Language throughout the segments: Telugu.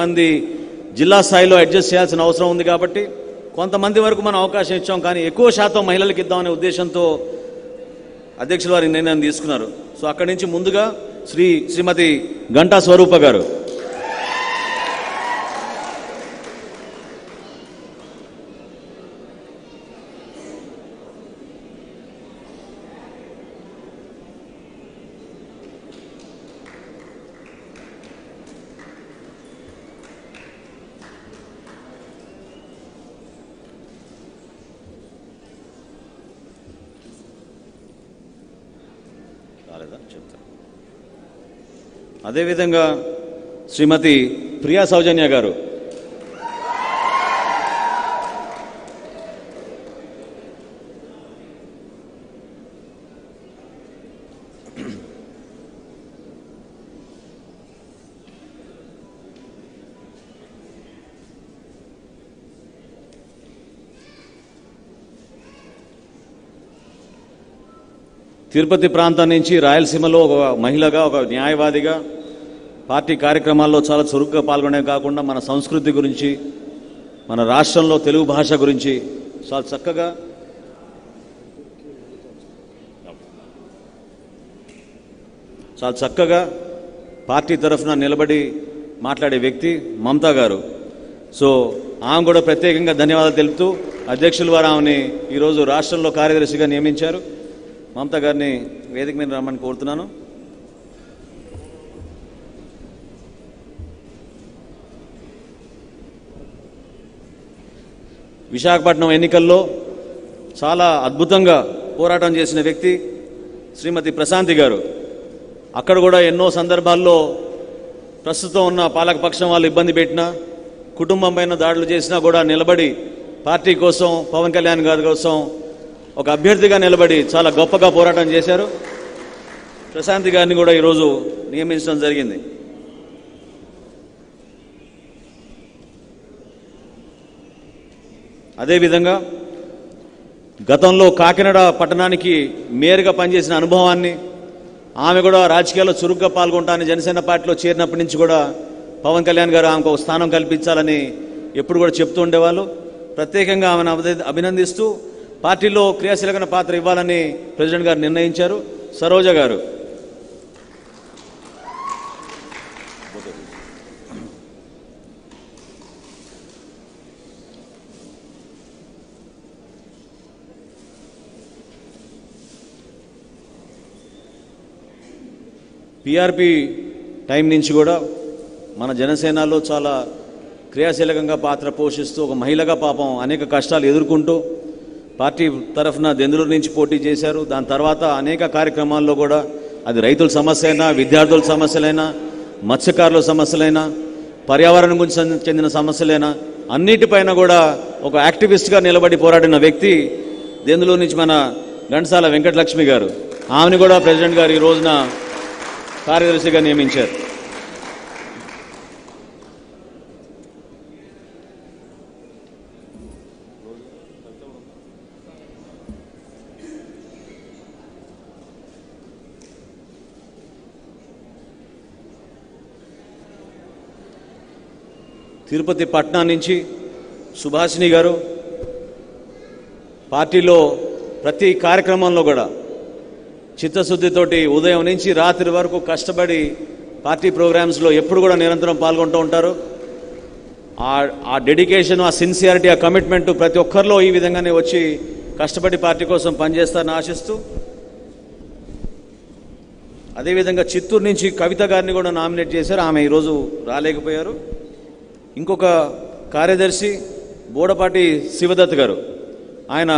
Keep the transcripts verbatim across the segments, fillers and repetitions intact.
మంది జిల్లా స్థాయిలో అడ్జస్ట్ చేయాల్సిన అవసరం ఉంది కాబట్టి కొంతమంది వరకు మనం అవకాశం ఇచ్చాం కానీ ఎక్కువ శాతం మహిళలకు ఇద్దామనే ఉద్దేశంతో అధ్యక్షుల వారి నిర్ణయం తీసుకున్నారు. సో అక్కడి నుంచి ముందుగా శ్రీ శ్రీమతి గంటా స్వరూప గారు. అదే విధంగా శ్రీమతి ప్రియా సౌజన్య గారు. తిరుపతి ప్రాంతం నుంచి రాయలసీమలో ఒక మహిళగా, ఒక న్యాయవాదిగా, పార్టీ కార్యక్రమాల్లో చాలా చురుగ్గా పాల్గొనే కాకుండా మన సంస్కృతి గురించి, మన రాష్ట్రంలో తెలుగు భాష గురించి చాలా చక్కగా చాలా చక్కగా పార్టీ తరఫున నిలబడి మాట్లాడే వ్యక్తి మమతా గారు. సో ఆమె కూడా ప్రత్యేకంగా ధన్యవాదాలు తెలుపుతూ అధ్యక్షుల వారు ఆమెని ఈరోజు రాష్ట్రంలో కార్యదర్శిగా నియమించారు. మమతా గారిని వేదిక మీద రమ్మని కోరుతున్నాను. విశాఖపట్నం ఎన్నికల్లో చాలా అద్భుతంగా పోరాటం చేసిన వ్యక్తి శ్రీమతి ప్రశాంతి గారు. అక్కడ కూడా ఎన్నో సందర్భాల్లో ప్రస్తుతం ఉన్న పాలకపక్షం వాళ్ళు ఇబ్బంది పెట్టినా, కుటుంబం పైన దాడులు చేసినా కూడా నిలబడి పార్టీ కోసం, పవన్ కళ్యాణ్ గారి కోసం ఒక అభ్యర్థిగా నిలబడి చాలా గొప్పగా పోరాటం చేశారు. ప్రశాంతి గారిని కూడా ఈరోజు నియమించడం జరిగింది. అదేవిధంగా గతంలో కాకినాడ పట్టణానికి మేయర్గా పనిచేసిన అనుభవాన్ని, ఆమె కూడా రాజకీయాల్లో చురుగ్గా పాల్గొంటానని జనసేన పార్టీలో చేరినప్పటి నుంచి కూడా పవన్ కళ్యాణ్ గారు ఆమెకు ఒక స్థానం కల్పించాలని ఎప్పుడు కూడా చెప్తూ ఉండేవాళ్ళు. ప్రత్యేకంగా ఆమెను అభినందిస్తూ పార్టీలో క్రియాశీలకమైన పాత్ర ఇవ్వాలని ప్రెసిడెంట్ గారు నిర్ణయించారు. సరోజ గారు. పీఆర్పీ టైం నుంచి కూడా మన జనసేనలో చాలా క్రియాశీలకంగా పాత్ర పోషిస్తూ ఒక మహిళగా పాపం అనేక కష్టాలు ఎదుర్కొంటూ పార్టీ తరఫున దెందులూరు నుంచి పోటీ చేశారు. దాని తర్వాత అనేక కార్యక్రమాల్లో కూడా, అది రైతుల సమస్యలైనా, విద్యార్థుల సమస్యలైనా, మత్స్యకారుల సమస్యలైనా, పర్యావరణం గురించి చెందిన సమస్యలైనా అన్నిటిపైన కూడా ఒక యాక్టివిస్ట్గా నిలబడి పోరాడిన వ్యక్తి దెందులూరు నుంచి మన ఘంటసాల వెంకటలక్ష్మి గారు. ఆమెను కూడా ప్రెసిడెంట్ గారు ఈ రోజున కార్యదర్శిగా నియమించారు. తిరుపతి పట్టణం నుంచి సుభాషిణి గారు. పార్టీలో ప్రతి కార్యక్రమంలో కూడా చిత్తశుద్ధితోటి ఉదయం నుంచి రాత్రి వరకు కష్టపడి పార్టీ ప్రోగ్రామ్స్లో ఎప్పుడు కూడా నిరంతరం పాల్గొంటూ ఉంటారు. ఆ డెడికేషన్, ఆ సిన్సియారిటీ, ఆ కమిట్మెంట్ ప్రతి ఒక్కరిలో ఈ విధంగానే వచ్చి కష్టపడి పార్టీ కోసం పనిచేస్తారని ఆశిస్తూ, అదేవిధంగా చిత్తూరు నుంచి కవిత గారిని కూడా నామినేట్ చేశారు. ఆమె ఈరోజు రాలేకపోయారు. ఇంకొక కార్యదర్శి బోడపాటి శివదత్ గారు. ఆయన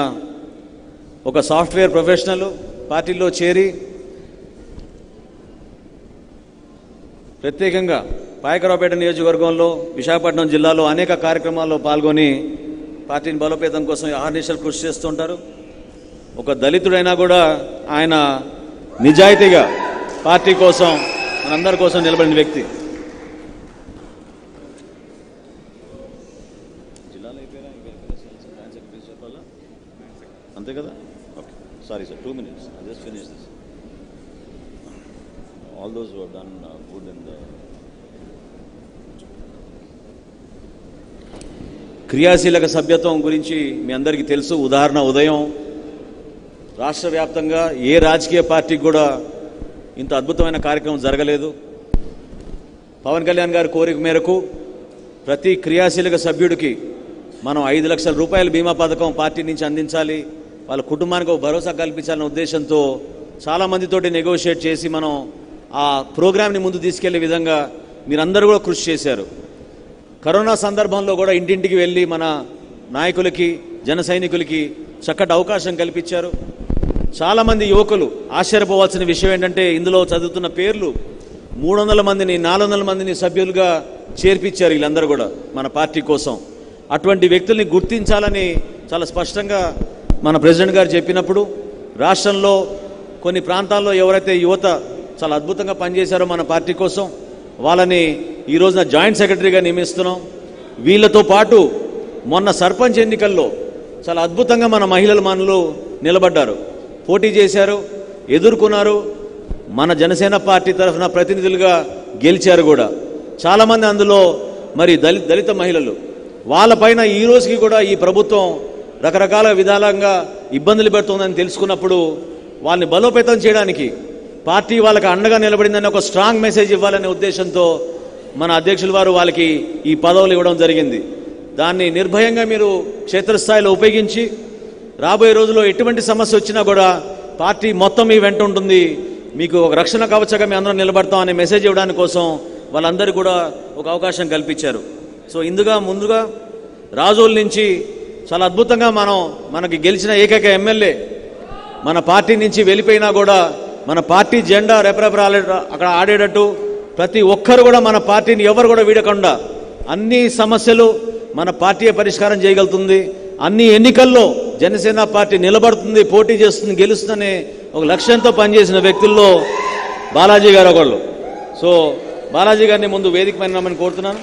ఒక సాఫ్ట్వేర్ ప్రొఫెషనల్, పార్టీలో చేరి ప్రత్యేకంగా పాయకరావుపేట నియోజకవర్గంలో, విశాఖపట్నం జిల్లాలో అనేక కార్యక్రమాల్లో పాల్గొని పార్టీని బలోపేతం కోసం ఆహర్నిశలు కృషి చేస్తుంటారు. ఒక దళితుడైనా కూడా ఆయన నిజాయితీగా పార్టీ కోసం, మనందరి కోసం నిలబడిన వ్యక్తి. అంతే కదా? Okay, sorry sir, two minutes. I just finished this. All those who have done uh, good in the క్రియాశీలక సభ్యత్వం గురించి మీ అందరికీ తెలుసు. ఉదాహరణ ఉదయం రాష్ట్ర వ్యాప్తంగా ఏ రాజకీయ పార్టీకి కూడా ఇంత అద్భుతమైన కార్యక్రమం జరగలేదు. పవన్ కళ్యాణ్ గారి కోరిక మేరకు ప్రతి క్రియాశీలక సభ్యుడికి మనం ఐదు లక్షల రూపాయల బీమా పథకం పార్టీ నుంచి అందించాలి, వాళ్ళ కుటుంబానికి ఒక భరోసా కల్పించాలనే ఉద్దేశంతో చాలామందితోటి నెగోషియేట్ చేసి మనం ఆ ప్రోగ్రామ్ని ముందు తీసుకెళ్లే విధంగా మీరందరూ కూడా కృషి చేశారు. కరోనా సందర్భంలో కూడా ఇంటింటికి వెళ్ళి మన నాయకులకి జన సైనికులకి చక్కటి అవకాశం కల్పించారు. చాలామంది యువకులు ఆశ్చర్యపోవాల్సిన విషయం ఏంటంటే ఇందులో చదువుతున్న పేర్లు మూడు వందల మందిని నాలుగు వందల మందిని సభ్యులుగా చేర్పించారు. వీళ్ళందరూ కూడా మన పార్టీ కోసం అటువంటి వ్యక్తుల్ని గుర్తించాలని చాలా స్పష్టంగా మన ప్రెసిడెంట్ గారు చెప్పినప్పుడు రాష్ట్రంలో కొన్ని ప్రాంతాల్లో ఎవరైతే యువత చాలా అద్భుతంగా పనిచేశారో మన పార్టీ కోసం వాళ్ళని ఈ రోజున జాయింట్ సెక్రటరీగా నియమిస్తున్నాం. వీళ్ళతో పాటు మొన్న సర్పంచ్ ఎన్నికల్లో చాలా అద్భుతంగా మన మహిళలు మనలో నిలబడ్డారు, పోటీ చేశారు, ఎదుర్కొన్నారు, మన జనసేన పార్టీ తరఫున ప్రతినిధులుగా గెలిచారు కూడా. చాలామంది అందులో మరి దళిత దళిత మహిళలు, వాళ్ళపైన ఈ రోజుకి కూడా ఈ ప్రభుత్వం రకరకాల విధాలంగా ఇబ్బందులు పెడుతుందని తెలుసుకున్నప్పుడు వాళ్ళని బలోపేతం చేయడానికి పార్టీ వాళ్ళకి అండగా నిలబడిందని ఒక స్ట్రాంగ్ మెసేజ్ ఇవ్వాలనే ఉద్దేశంతో మన అధ్యక్షుల వారు వాళ్ళకి ఈ పదవులు ఇవ్వడం జరిగింది. దాన్ని నిర్భయంగా మీరు క్షేత్రస్థాయిలో ఉపయోగించి రాబోయే రోజుల్లో ఎటువంటి సమస్య వచ్చినా కూడా పార్టీ మొత్తం మీ వెంట ఉంటుంది, మీకు ఒక రక్షణ కవచగా మేము అందరం నిలబడతాం అనే మెసేజ్ ఇవ్వడానికి కోసం వాళ్ళందరూ కూడా ఒక అవకాశం కల్పించారు. సో ఇందుగా ముందుగా రాజోల నుంచి చాలా అద్భుతంగా మనం మనకి గెలిచిన ఏకైక ఎమ్మెల్యే మన పార్టీ నుంచి వెళ్ళిపోయినా కూడా మన పార్టీ జెండా రెపరెపరా అక్కడ ఆడేటట్టు ప్రతి ఒక్కరు కూడా మన పార్టీని ఎవరు కూడా వీడకుండా అన్ని సమస్యలు మన పార్టీయే పరిష్కారం చేయగలుగుతుంది, అన్ని ఎన్నికల్లో జనసేన పార్టీ నిలబడుతుంది, పోటీ చేస్తుంది, గెలుస్తుందనే ఒక లక్ష్యంతో పనిచేసిన వ్యక్తుల్లో బాలాజీ గారు ఒకళ్ళు. సో బాలాజీ గారిని ముందు వేదిక పైన రమ్మని కోరుతున్నాను.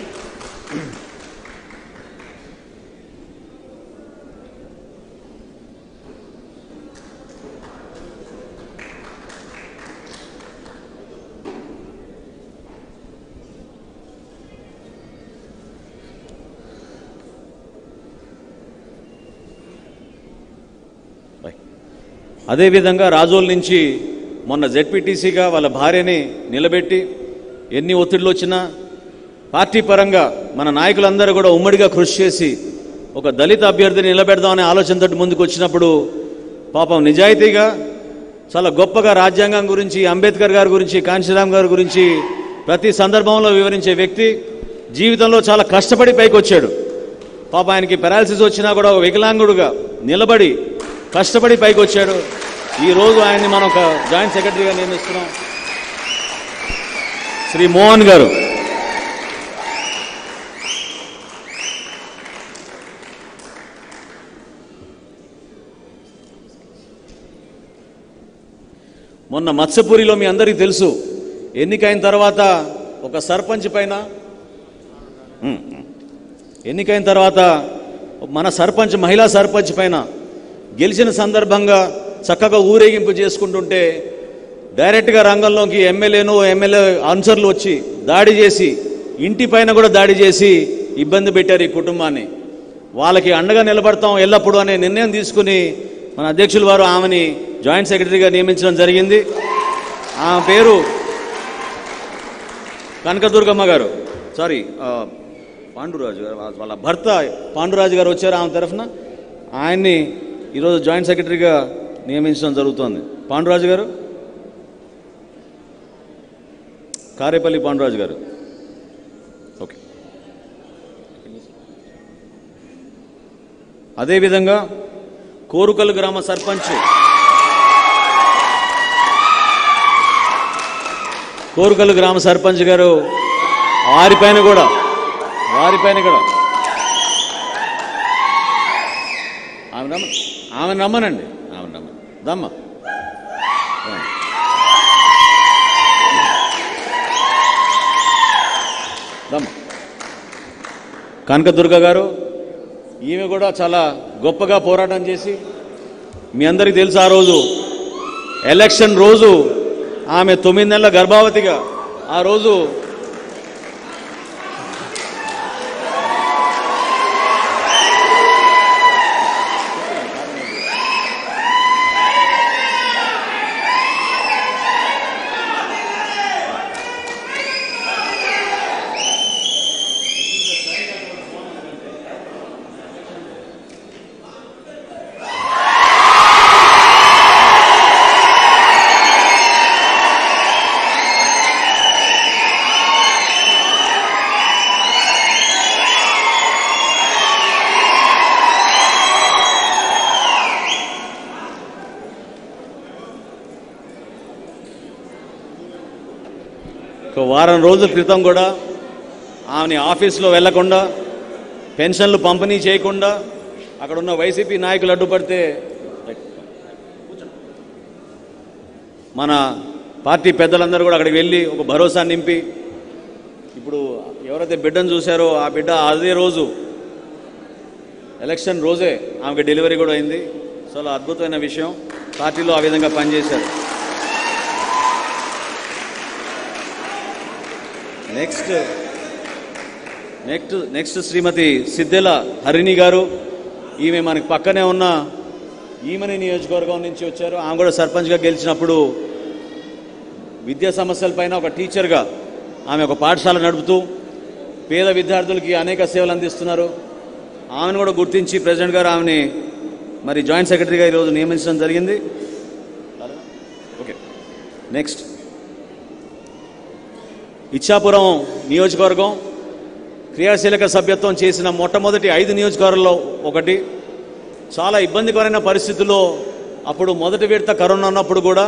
అదేవిధంగా రాజోల నుంచి మొన్న జెడ్పీటీసీగా వాళ్ళ భార్యని నిలబెట్టి ఎన్ని ఒత్తిళ్ళు వచ్చినా పార్టీ పరంగా మన నాయకులందరూ కూడా ఉమ్మడిగా కృషి చేసి ఒక దళిత అభ్యర్థిని నిలబెడదామనే ఆలోచనతో ముందుకు వచ్చినప్పుడు పాపం నిజాయితీగా చాలా గొప్పగా రాజ్యాంగం గురించి, అంబేద్కర్ గారి గురించి, కాంశీరామ్ గారి గురించి ప్రతి సందర్భంలో వివరించే వ్యక్తి జీవితంలో చాలా కష్టపడి పైకి వచ్చాడు. పాపం ఆయనకి పెరాలసిస్ వచ్చినా కూడా ఒక వికలాంగుడుగా నిలబడి కష్టపడి పైకి వచ్చాడు. ఈరోజు ఆయన్ని మనం ఒక జాయింట్ సెక్రటరీగా నియమిస్తున్నాం. శ్రీ మోహన్ గారు, మొన్న మత్స్యపూరిలో మీ అందరికీ తెలుసు ఎన్నికైన తర్వాత ఒక సర్పంచ్ పైన ఎన్నికైన తర్వాత మన సర్పంచ్ మహిళా సర్పంచ్ పైన గెలిచిన సందర్భంగా చక్కగా ఊరేగింపు చేసుకుంటుంటే డైరెక్ట్గా రంగంలోకి ఎమ్మెల్యేను ఎమ్మెల్యే ఆన్సర్లు వచ్చి దాడి చేసి ఇంటి పైన కూడా దాడి చేసి ఇబ్బంది పెట్టారు ఈ కుటుంబాన్ని. వాళ్ళకి అండగా నిలబడతాం ఎల్లప్పుడూ అనే నిర్ణయం తీసుకుని మన అధ్యక్షుల వారు ఆమెని జాయింట్ సెక్రటరీగా నియమించడం జరిగింది. ఆమె పేరు కనకదుర్గమ్మ గారు, సారీ పాండురాజు గారు, వాళ్ళ భర్త పాండురాజు గారు వచ్చారు. ఆమె తరఫున ఆయన్ని ఈరోజు జాయింట్ సెక్రటరీగా నియమించడం జరుగుతోంది. పాండురాజు గారు, కారేపల్లి పాండురాజు గారు, ఓకే. అదేవిధంగా కోరుకల్ గ్రామ సర్పంచ్ కోరుకల్ గ్రామ సర్పంచ్ గారు వారిపైన కూడా వారిపైన కూడా ఆమె రమ్మ ఆమె రమ్మనండి ఆమె రమ్మ దమ్మ దమ్మ కనకదుర్గ గారు, ఈమె కూడా చాలా గొప్పగా పోరాటం చేసి మీ అందరికీ తెలుసు ఆ రోజు ఎలక్షన్ రోజు ఆమె తొమ్మిది నెలల గర్భావతిగా ఆ రోజు సో వారం రోజుల క్రితం కూడా ఆమెని ఆఫీసులో వెళ్ళకుండా పెన్షన్లు పంపిణీ చేయకుండా అక్కడ ఉన్న వైసీపీ నాయకులు అడ్డుపడితే మన పార్టీ పెద్దలందరూ కూడా అక్కడికి వెళ్ళి ఒక భరోసా నింపి ఇప్పుడు ఎవరైతే బిడ్డను చూశారో ఆ బిడ్డ అదే రోజు ఎలక్షన్ రోజే ఆమెకు డెలివరీ కూడా అయింది. చాలా అద్భుతమైన విషయం. పార్టీలో ఆ విధంగా పనిచేశారు. Next next next Shrimati Siddela Harini garu, ఈమె మనకు పక్కనే ఉన్న ఈమెని నియోజకవర్గం నుంచి వచ్చారు. ఆమె కూడా సర్పంచ్గా గెలిచినప్పుడు విద్యా సమస్యలపైన ఒక టీచర్గా ఆమె ఒక పాఠశాల నడుపుతూ పేద విద్యార్థులకి అనేక సేవలు అందిస్తున్నారు. ఆమెను కూడా గుర్తించి ప్రెసిడెంట్ గారు ఆమెని మరి జాయింట్ సెక్రటరీగా ఈరోజు నియమించడం జరిగింది. ఓకే, నెక్స్ట్ ఇచ్చాపురం నియోజకవర్గం క్రియాశీలక సభ్యత్వం చేసిన మొట్టమొదటి ఐదు నియోజకవర్గాల్లో ఒకటి. చాలా ఇబ్బందికరమైన పరిస్థితుల్లో అప్పుడు మొదటి విడత కరోనా ఉన్నప్పుడు కూడా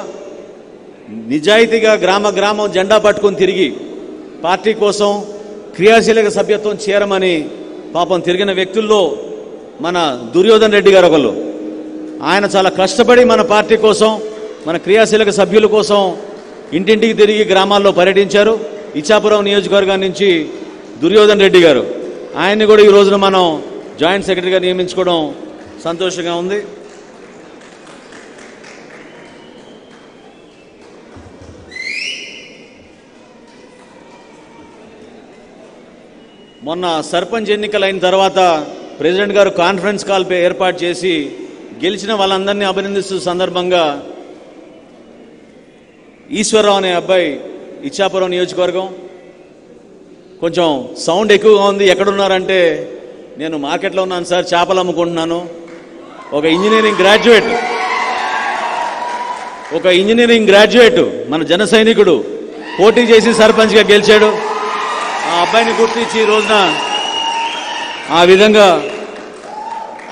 నిజాయితీగా గ్రామ గ్రామం జెండా పట్టుకొని తిరిగి పార్టీ కోసం క్రియాశీలక సభ్యత్వం చేరమని పాపం తిరిగిన వ్యక్తుల్లో మన దుర్యోధన్ రెడ్డి గారు ఒకళ్ళు. ఆయన చాలా కష్టపడి మన పార్టీ కోసం మన క్రియాశీలక సభ్యుల కోసం ఇంటింటికి తిరిగి గ్రామాల్లో పర్యటించారు. ఇచ్చాపురం నియోజకవర్గం నుంచి దుర్యోధన్ రెడ్డి గారు, ఆయన్ని కూడా ఈ రోజున మనం జాయింట్ సెక్రటరీగా నియమించుకోవడం సంతోషంగా ఉంది. మొన్న సర్పంచ్ ఎన్నికలైన తర్వాత ప్రెసిడెంట్ గారు కాన్ఫరెన్స్ కాల్ ఏర్పాటు చేసి గెలిచిన వాళ్ళందరినీ అభినందిస్తున్న సందర్భంగా ఈశ్వరరావు అనే అబ్బాయి ఇచ్చాపురం నియోజకవర్గం, కొంచెం సౌండ్ ఎక్కువగా ఉంది, ఎక్కడున్నారంటే నేను మార్కెట్లో ఉన్నాను సార్, చేపలు అమ్ముకుంటున్నాను. ఒక ఇంజనీరింగ్ గ్రాడ్యుయేట్ ఒక ఇంజనీరింగ్ గ్రాడ్యుయేట్ మన జన సైనికుడు పోటీ చేసి సర్పంచ్గా గెలిచాడు. ఆ అబ్బాయిని గుర్తించి ఈ రోజున ఆ విధంగా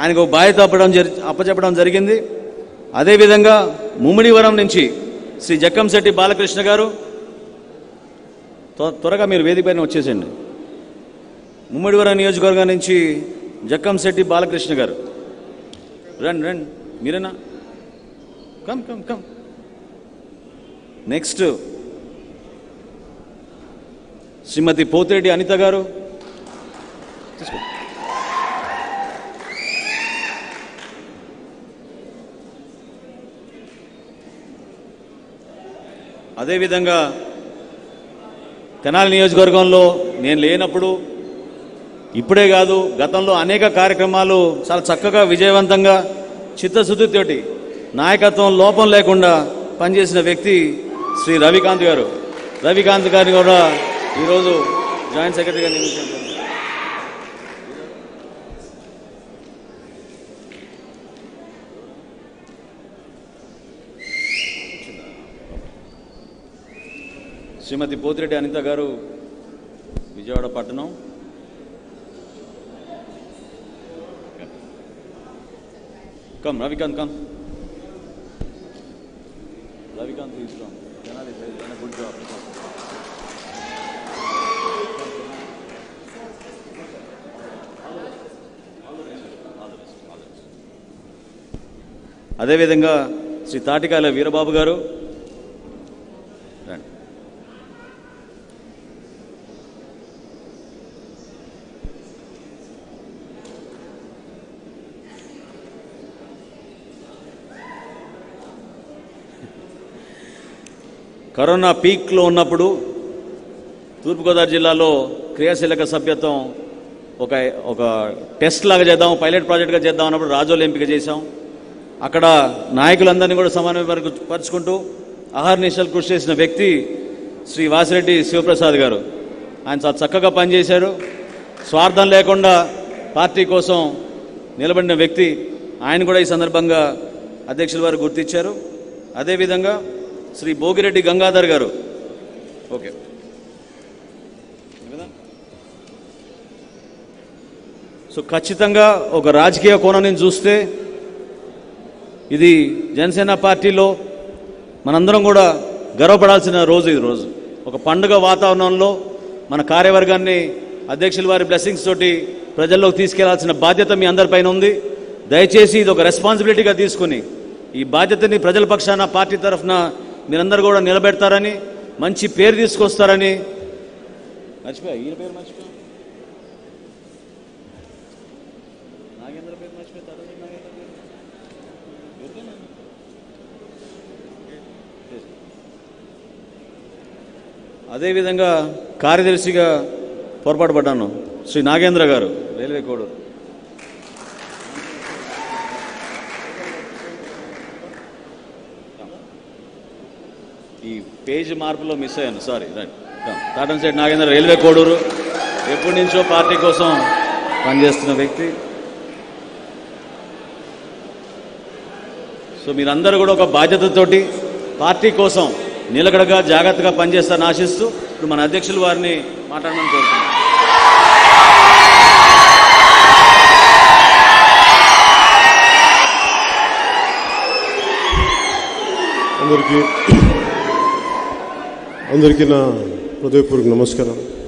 ఆయనకు బాధ్యత అప్పడం జరి అప్పచెప్పడం జరిగింది. అదేవిధంగా ముమ్మిడివరం నుంచి శ్రీ జక్కంశెట్టి బాలకృష్ణ గారు, త్వరగా మీరు వేదిక పైన వచ్చేసండి. ముమ్మిడివరం నియోజకవర్గం నుంచి జక్కంశెట్టి బాలకృష్ణ గారు, రండి రండి మీరేనా, come come come. Next Shrimati Pothireddy Anitha garu, అదేవిధంగా తెనాలి నియోజకవర్గంలో నేను లేనప్పుడు ఇప్పుడే కాదు గతంలో అనేక కార్యక్రమాలు చాలా చక్కగా విజయవంతంగా చిత్తశుద్ధితోటి నాయకత్వం లోపం లేకుండా పనిచేసిన వ్యక్తి శ్రీ రవికాంత్ గారు. రవికాంత్ గారిని కూడా ఈరోజు జాయింట్ సెక్రటరీగా నియమించారు. శ్రీమతి పోతిరెడ్డి అనిత గారు, విజయవాడ పట్టణం. కమ్ రవికాంత్, కమ్ రవికాంత్, తీసుకురాం. Good job. అదేవిధంగా శ్రీ తాటికాయల వీరబాబు గారు, కరోనా పీక్లో ఉన్నప్పుడు తూర్పుగోదావరి జిల్లాలో క్రియాశీలక సభ్యత్వం ఒక ఒక టెస్ట్ లాగా చేద్దాం, పైలట్ ప్రాజెక్ట్గా చేద్దాం అన్నప్పుడు రాజోలు ఎంపిక చేశాం. అక్కడ నాయకులందరినీ కూడా సమన్వయపరుచుకుంటూ అహర్నిశలు కృషి చేసిన వ్యక్తి శ్రీ వాసిరెడ్డి శివప్రసాద్ గారు. ఆయన చాలా చక్కగా పనిచేశారు. స్వార్థం లేకుండా పార్టీ కోసం నిలబడిన వ్యక్తి. ఆయన కూడా ఈ సందర్భంగా అధ్యక్షుల వారు గుర్తించారు. అదేవిధంగా శ్రీ భోగిరెడ్డి గంగాధర్ గారు, ఓకే, సో ఖచ్చితంగా ఒక రాజకీయ కోణం నుంచి చూస్తే ఇది జనసేన పార్టీలో మనందరం కూడా గర్వపడాల్సిన రోజు. ఇది రోజు ఒక పండుగ వాతావరణంలో మన కార్యవర్గాన్ని అధ్యక్షుల వారి బ్లెస్సింగ్స్ తోటి ప్రజల్లోకి తీసుకెళ్లాల్సిన బాధ్యత మీ అందరిపైన ఉంది. దయచేసి ఇది ఒక రెస్పాన్సిబిలిటీగా తీసుకొని ఈ బాధ్యతని ప్రజల పక్షాన పార్టీ తరఫున మీరందరూ కూడా నిలబెడతారని మంచి పేరు తీసుకొస్తారని మర్చిపోయా ఈయన పేరు మర్చిపోయా నాగేంద్ర పేరు మర్చిపోయా అదేవిధంగా కార్యదర్శిగా పొరపాటు పడ్డాను శ్రీ నాగేంద్ర గారు రైల్వే కోడూరు ఈ పేజ్ మార్పులో మిస్ అయ్యాను సారీ రైట్ తాటన్ సైడ్ నాగేంద్ర రైల్వే కోడూరు ఎప్పటి నుంచో పార్టీ కోసం పనిచేస్తున్న వ్యక్తి. సో మీరందరూ కూడా ఒక బాధ్యతతోటి పార్టీ కోసం నిలకడగా జాగ్రత్తగా పనిచేస్తారని ఆశిస్తూ ఇప్పుడు మన అధ్యక్షులు వారిని మాట్లాడమని కోరుతున్నాను. అందరికీ అందరికీ నా హృదయపూర్వక నమస్కారం.